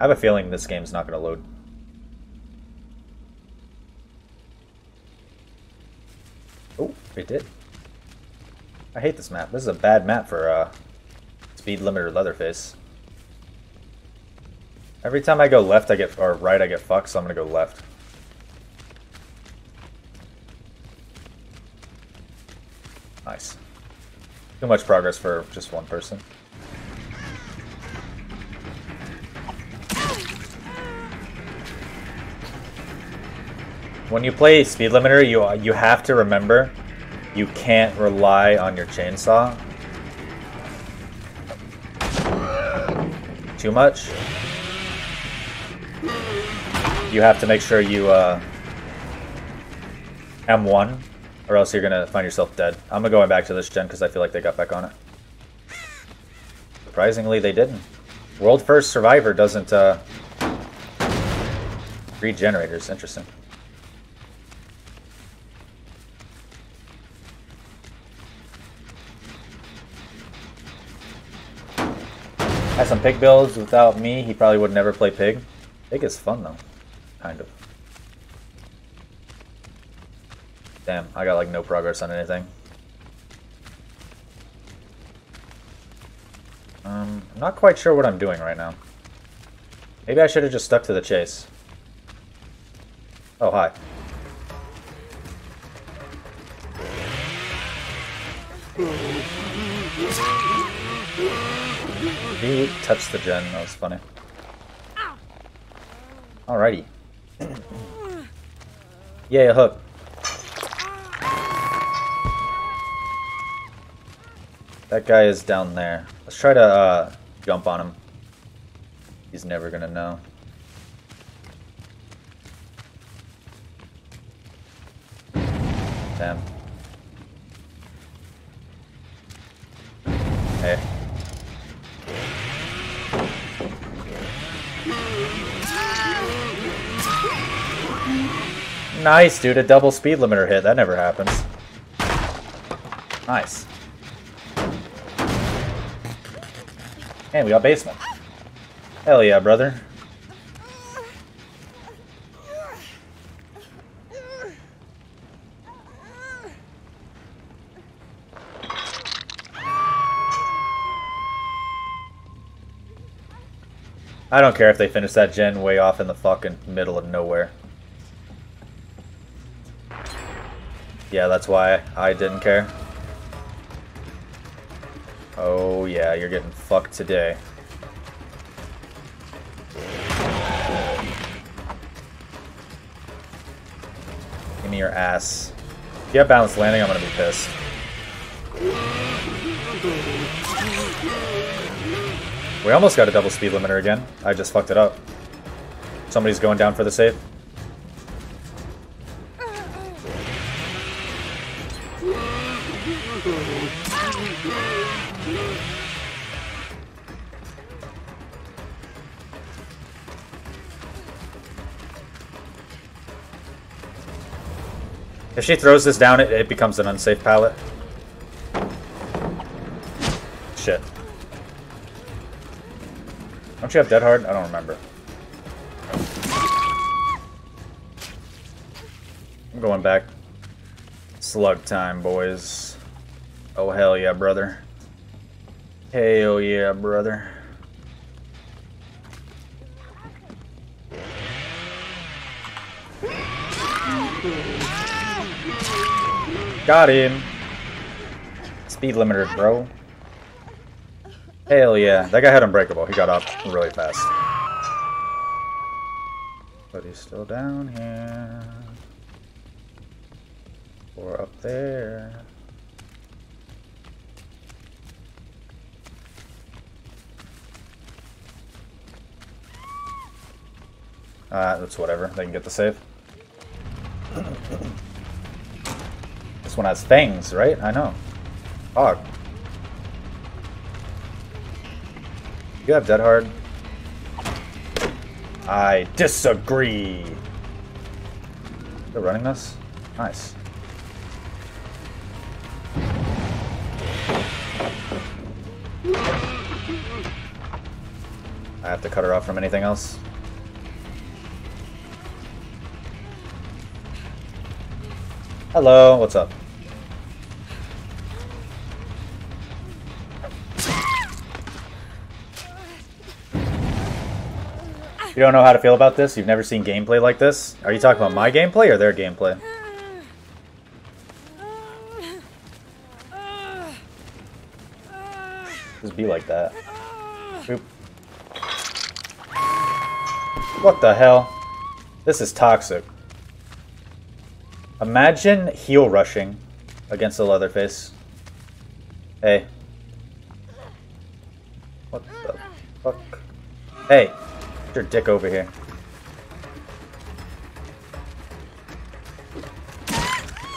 I have a feeling this game's not going to load. Oh, it did. I hate this map. This is a bad map for Speed Limiter Leatherface. Every time I go left, I get, or right, I get fucked, so I'm going to go left. Nice. Too much progress for just one person. When you play Speed Limiter, you have to remember you can't rely on your chainsaw too much. You have to make sure you M1, or else you're gonna find yourself dead. I'm going back to this gen because I feel like they got back on it. Surprisingly, they didn't. World First Survivor doesn't regenerators. Interesting. Had some Pig builds. Without me, he probably would never play Pig. Pig is fun though, kind of. Damn, I got like no progress on anything. I'm not quite sure what I'm doing right now. Maybe I should have just stuck to the chase. Oh, hi. He touched the gen, that was funny. Alrighty. Yay, a hook. That guy is down there. Let's try to jump on him. He's never gonna know. Damn. Hey. Nice, dude. A double speed limiter hit. That never happens. Nice. And we got basement. Hell yeah, brother. I don't care if they finish that gen way off in the fucking middle of nowhere. Yeah, that's why I didn't care. Oh yeah, you're getting fucked today. Give me your ass. If you have balanced landing, I'm gonna be pissed. We almost got a double speed limiter again. I just fucked it up. Somebody's going down for the save. If she throws this down, it becomes an unsafe pallet. Shit. Don't you have Dead Hard? I don't remember. I'm going back. Slug time, boys. Oh, hell yeah, brother. Hell yeah, brother. Got him. Speed limiter, bro. Hell yeah. That guy had Unbreakable. He got up really fast. But he's still down here. Or up there. That's whatever. They can get the save. This one has fangs, right? I know. Fuck. You have Dead Hard. I disagree. They're running this? Nice. I have to cut her off from anything else. Hello, what's up? You don't know how to feel about this? You've never seen gameplay like this? Are you talking about my gameplay or their gameplay? Just be like that. Oop. What the hell? This is toxic. Imagine heel rushing against a Leatherface. Hey. What the fuck? Hey, get your dick over here.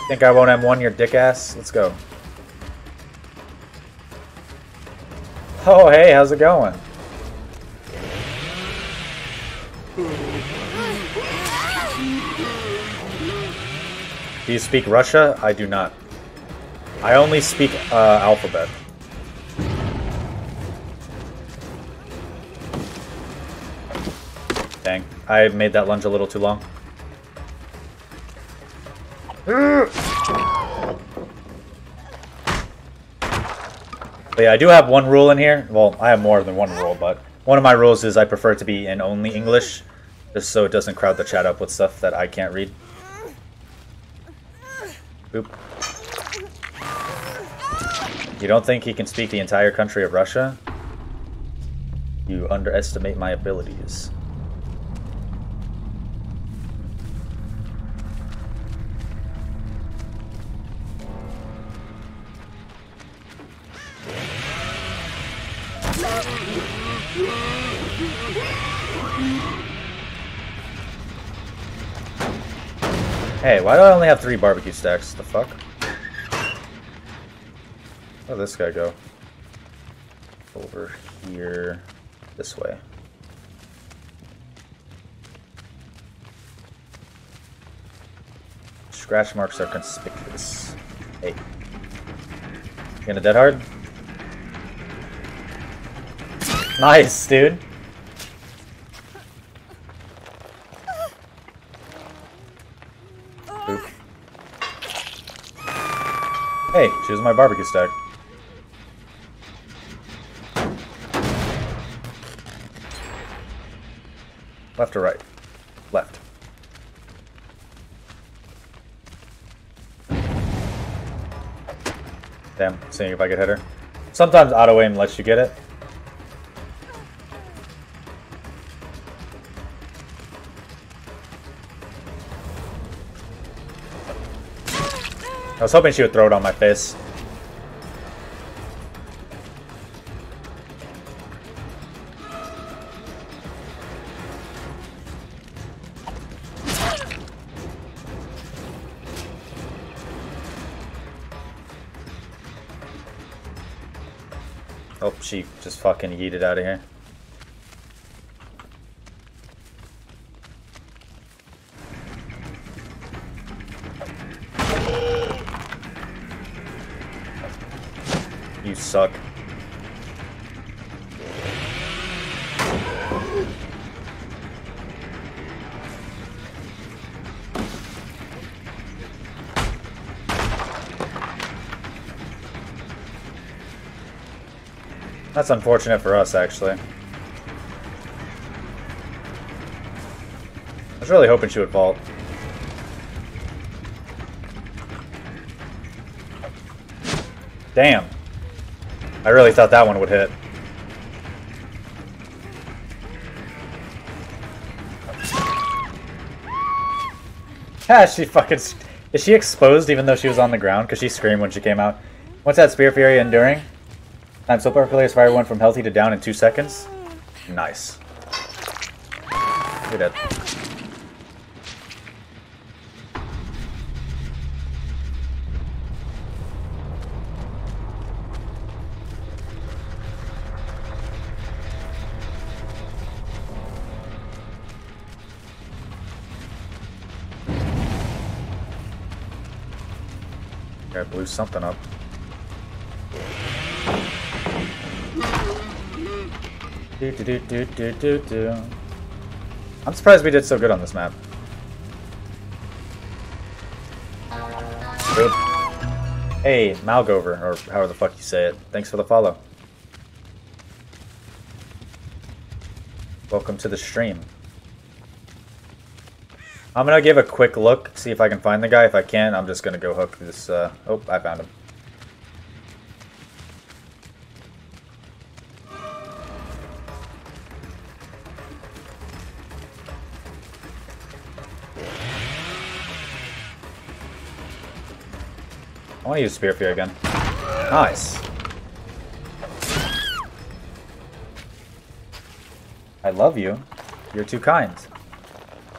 Think I won't M1 your dick ass? Let's go. Oh, hey, how's it going? Do you speak Russia? I do not. I only speak alphabet. Dang, I made that lunge a little too long. But yeah, I do have one rule in here. Well, I have more than one rule, but one of my rules is I prefer to be in only English, just so it doesn't crowd the chat up with stuff that I can't read. Boop. You don't think he can speak the entire country of Russia? You underestimate my abilities. Hey, why do I only have 3 barbecue stacks? The fuck? Where'd this guy go? Over here. This way. Scratch marks are conspicuous. Hey. You gonna Dead Hard? Nice, dude! Hey, choose my barbecue stack. Left or right? Left. Damn, seeing if I could hit her. Sometimes auto-aim lets you get it. I was hoping she would throw it on my face. Oh, she just fucking yeeted out of here. Suck. That's unfortunate for us, actually. I was really hoping she would vault. Damn. I really thought that one would hit. Ah, she fucking... Is she exposed even though she was on the ground? Because she screamed when she came out. What's that, Spear Fury Enduring? Time so perfectly as fire went from healthy to down in 2 seconds. Nice. You're dead. I blew something up. I'm surprised we did so good on this map. Good. Hey, Malgover, or however the fuck you say it. Thanks for the follow. Welcome to the stream. I'm gonna give a quick look, see if I can find the guy. If I can, I'm just gonna go hook this, oh, I found him. I want to use Spear Fear again. Nice. I love you. You're too kind.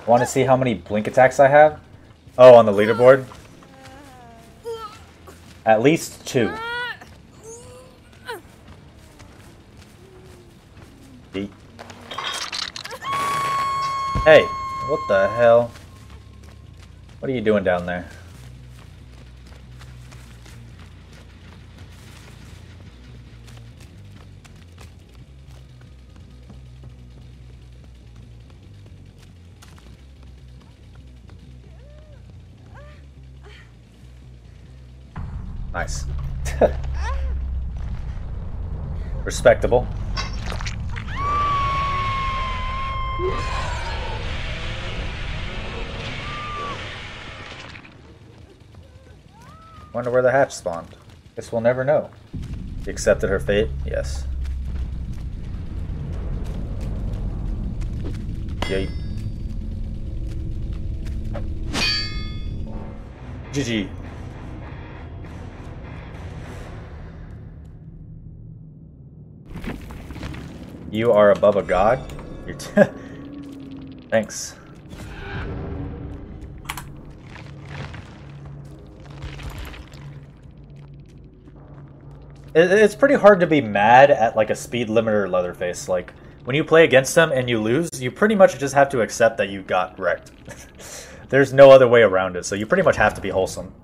Want to see how many blink attacks I have? Oh, on the leaderboard? At least 2. Beat. Hey, what the hell? What are you doing down there? Nice. Respectable. Wonder where the hatch spawned. Guess we'll never know. She accepted her fate? Yes. Yay. GG. You are above a god? You're Thanks. It's pretty hard to be mad at like a Speed Limiter Leatherface. Like, when you play against him and you lose, you pretty much just have to accept that you got wrecked. There's no other way around it, so you pretty much have to be wholesome.